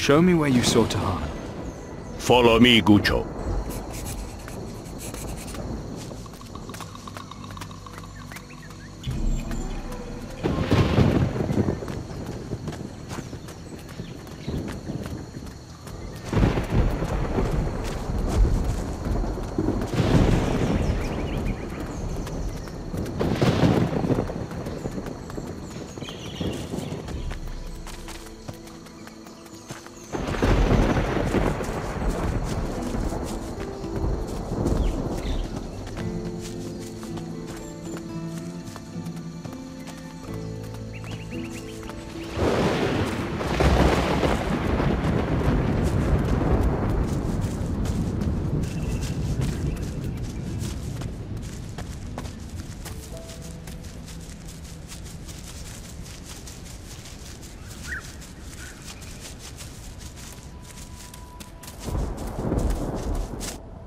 Show me where you saw Tahana. Follow me, Guccio.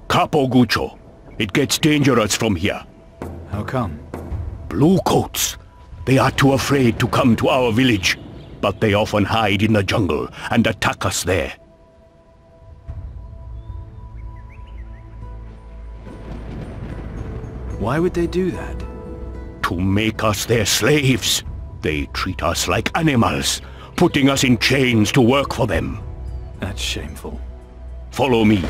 Capo Guccio, it gets dangerous from here. How come? Blue coats. They are too afraid to come to our village, but they often hide in the jungle and attack us there. Why would they do that? To make us their slaves. They treat us like animals, putting us in chains to work for them. That's shameful. Follow me.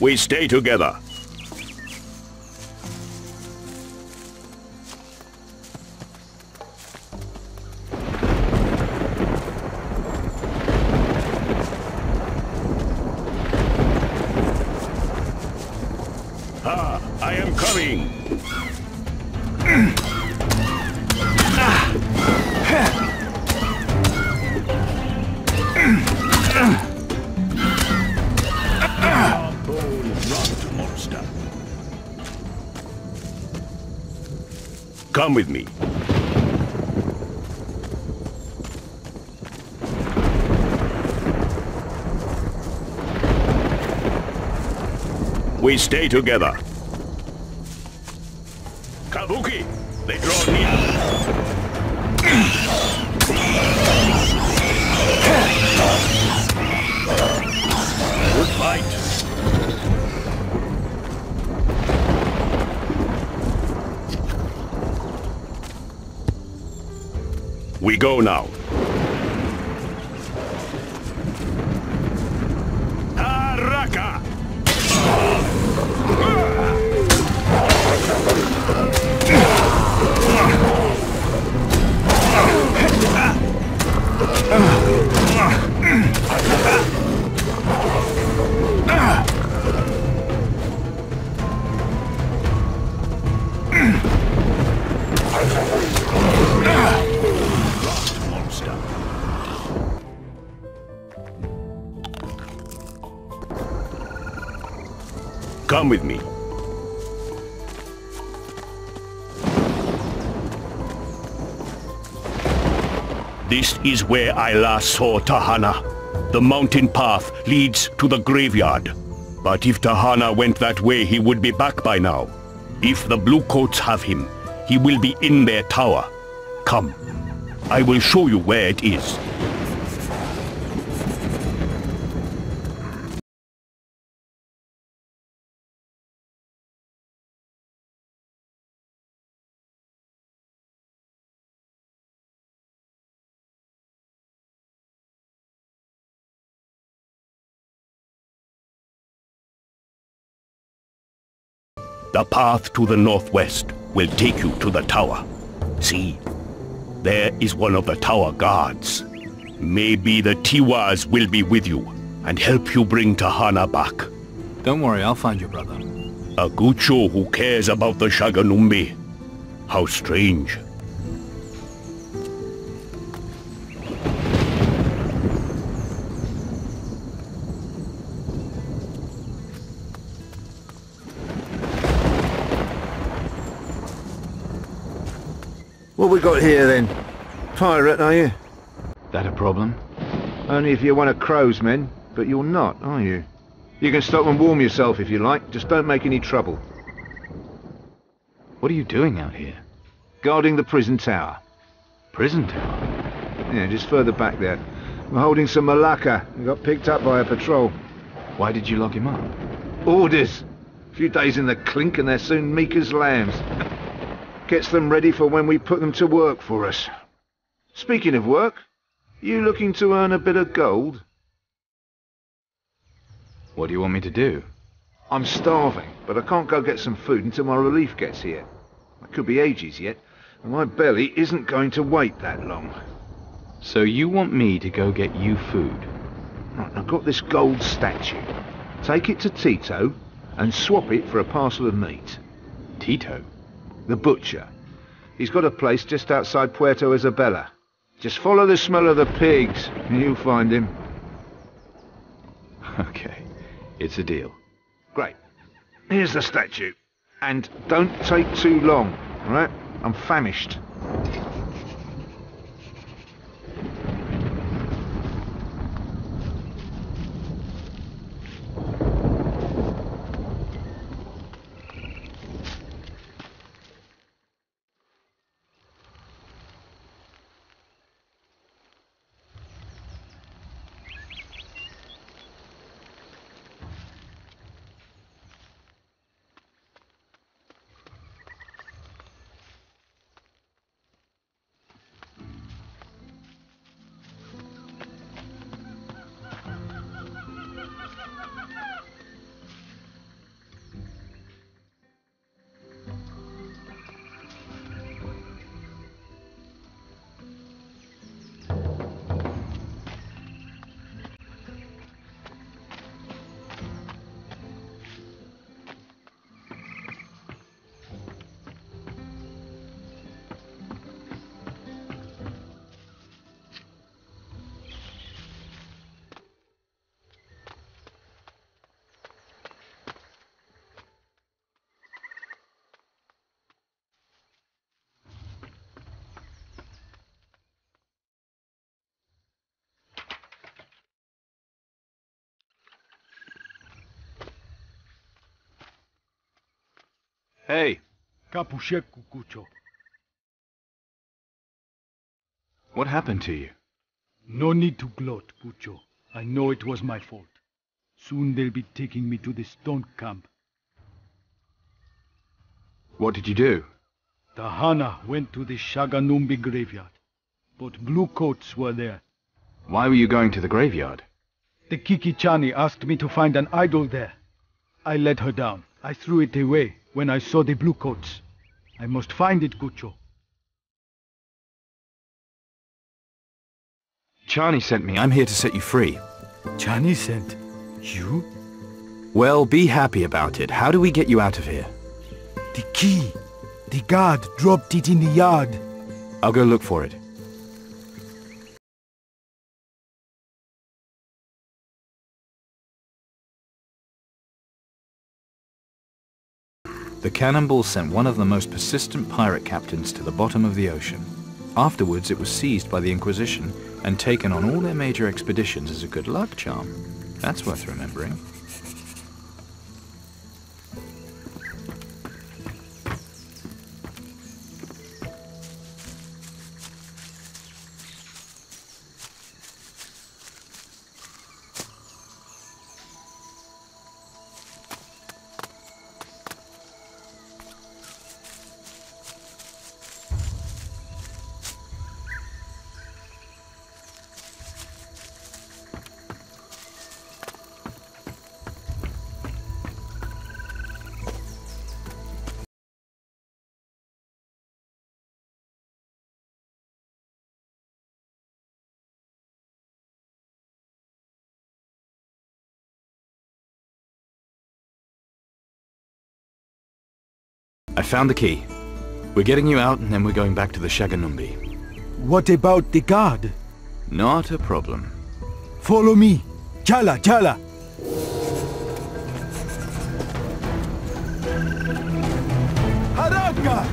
We stay together. Ah, I am coming. Come with me. We stay together. Kabuki, they draw near. Good fight. We go now. Haraka! Come with me. This is where I last saw Tahana. The mountain path leads to the graveyard. But if Tahana went that way, he would be back by now. If the Bluecoats have him, he will be in their tower. Come, I will show you where it is. The path to the northwest will take you to the tower. See, there is one of the tower guards. Maybe the Tiwas will be with you and help you bring Tahana back. Don't worry, I'll find your brother. A Guccio who cares about the Shaganumbi. How strange. What we got here then? Pirate, are you? That a problem? Only if you're one of Crow's men, but you're not, are you? You can stop and warm yourself if you like, just don't make any trouble. What are you doing out here? Guarding the prison tower. Prison tower? Yeah, just further back there. We're holding some Malacca. We got picked up by a patrol. Why did you lock him up? Orders. A few days in the clink and they're soon meek as lambs. Gets them ready for when we put them to work for us. Speaking of work, you looking to earn a bit of gold? What do you want me to do? I'm starving, but I can't go get some food until my relief gets here. It could be ages yet, and my belly isn't going to wait that long. So you want me to go get you food? Right, I've got this gold statue. Take it to Tito and swap it for a parcel of meat. Tito? The butcher. He's got a place just outside Puerto Isabella. Just follow the smell of the pigs, and you'll find him. Okay, it's a deal. Great. Here's the statue. And don't take too long, all right? I'm famished. Hey! Kapusheku, Cucho. What happened to you? No need to gloat, Cucho. I know it was my fault. Soon they'll be taking me to the stone camp. What did you do? Tahana went to the Shaganumbi graveyard, but blue coats were there. Why were you going to the graveyard? The Kiki Chani asked me to find an idol there. I let her down. I threw it away. When I saw the blue coats, I must find it, Guccio. Chani sent me. I'm here to set you free. Chani sent you? Well, be happy about it. How do we get you out of here? The key. The guard dropped it in the yard. I'll go look for it. The cannonball sent one of the most persistent pirate captains to the bottom of the ocean. Afterwards, it was seized by the Inquisition and taken on all their major expeditions as a good luck charm. That's worth remembering. I found the key. We're getting you out and then we're going back to the Shaganumbi. What about the guard? Not a problem. Follow me. Chala, chala. Haraka!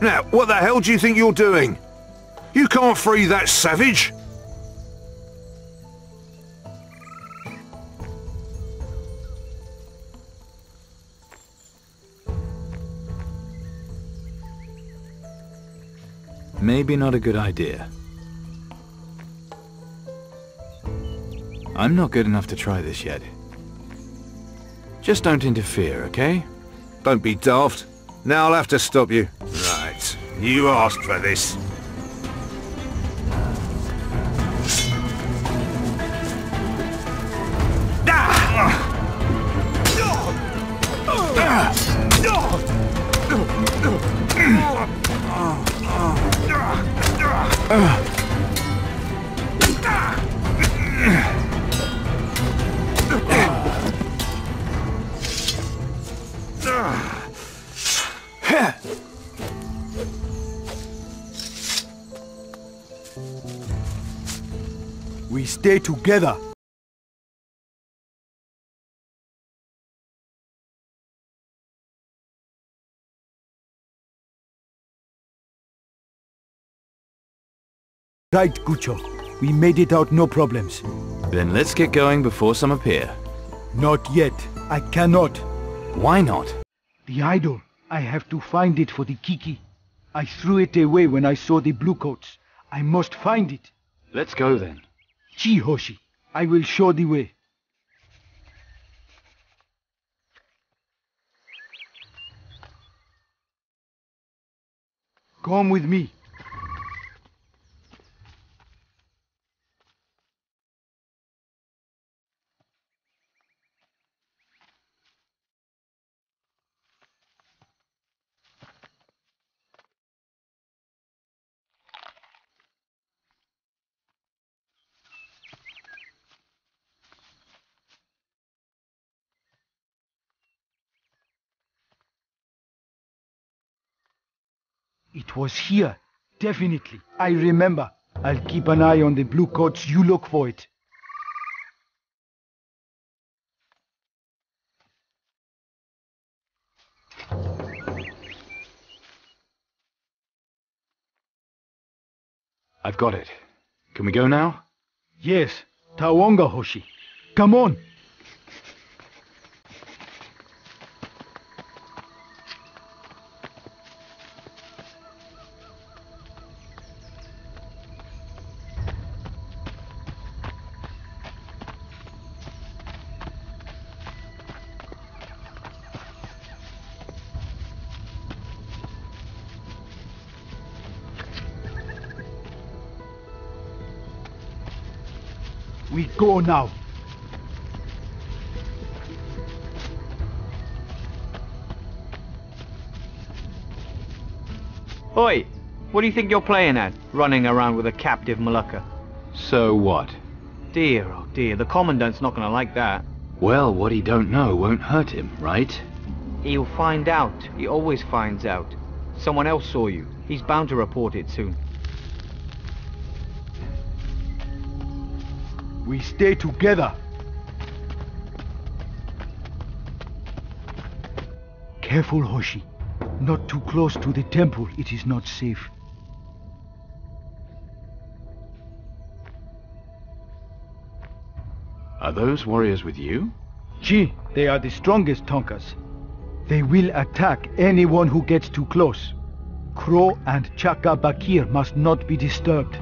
Now, what the hell do you think you're doing? You can't free that savage! Maybe not a good idea. I'm not good enough to try this yet. Just don't interfere, okay? Don't be daft. Now I'll have to stop you. Right. You asked for this. We stay together. Right, Guccio. We made it out, no problems. Then let's get going before some appear. Not yet. I cannot. Why not? The idol. I have to find it for the Kiki. I threw it away when I saw the bluecoats. I must find it. Let's go then. Chihoshi, I will show the way. Come with me. It was here, definitely. I remember. I'll keep an eye on the blue coats. You look for it. I've got it. Can we go now? Yes, Tawonga Hoshi. Come on. We go now. Oi! What do you think you're playing at, running around with a captive Malacca? So what? Dear, oh dear, the Commandant's not gonna like that. Well, what he don't know won't hurt him, right? He'll find out. He always finds out. Someone else saw you. He's bound to report it soon. We stay together. Careful, Hoshi. Not too close to the temple. It is not safe. Are those warriors with you? Gee, they are the strongest Tonkas. They will attack anyone who gets too close. Crow and Chaka Bakir must not be disturbed.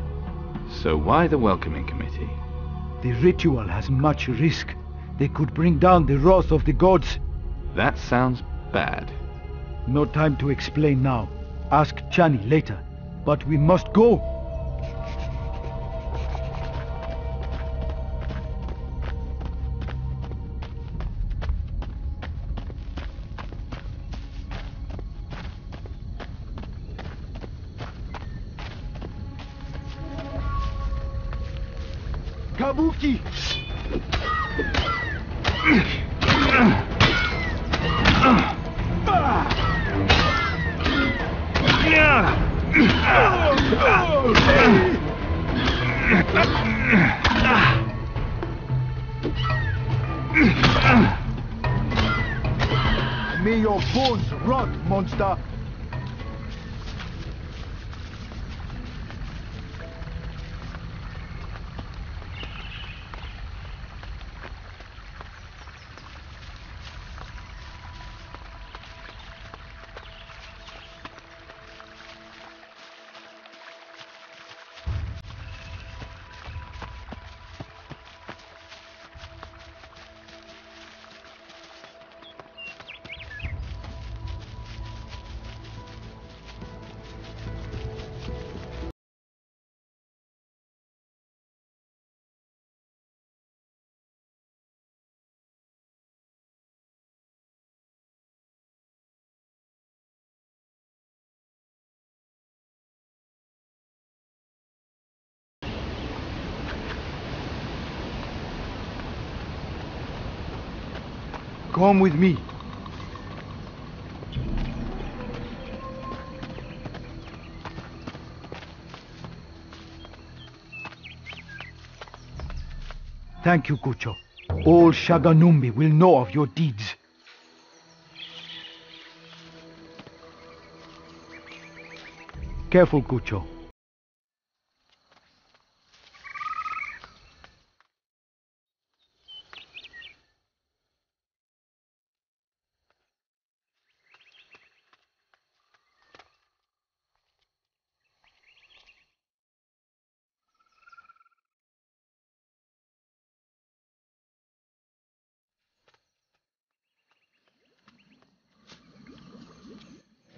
So why the welcoming committee? The ritual has much risk. They could bring down the wrath of the gods. That sounds bad. No time to explain now. Ask Chani later. But we must go. Kabuki! May your bones rot, monster! Come with me. Thank you, Guccio. All Shaganumbi will know of your deeds. Careful, Guccio.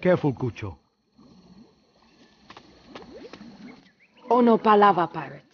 Careful, Guccio. Oh no, Palava, pirate.